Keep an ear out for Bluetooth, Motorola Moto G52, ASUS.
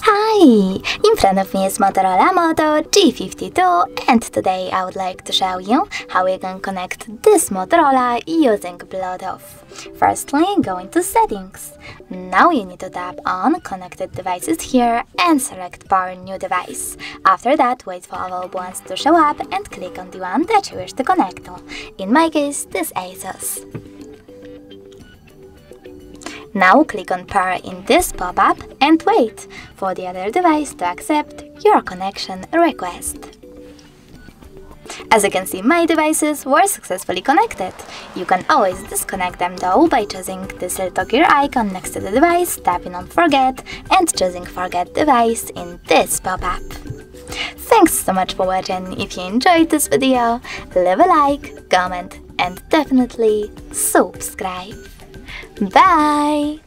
Hi! In front of me is Motorola Moto G52 and today I would like to show you how we can connect this Motorola using Bluetooth. Firstly, go into settings. Now you need to tap on connected devices here and select power new device. After that, wait for available ones to show up and click on the one that you wish to connect to. In my case, this ASUS. Now click on power in this pop-up and wait for the other device to accept your connection request. As you can see, my devices were successfully connected. You can always disconnect them though by choosing this little gear icon next to the device, tapping on forget and choosing forget device in this pop-up. Thanks so much for watching. If you enjoyed this video, leave a like, comment and definitely subscribe. Bye!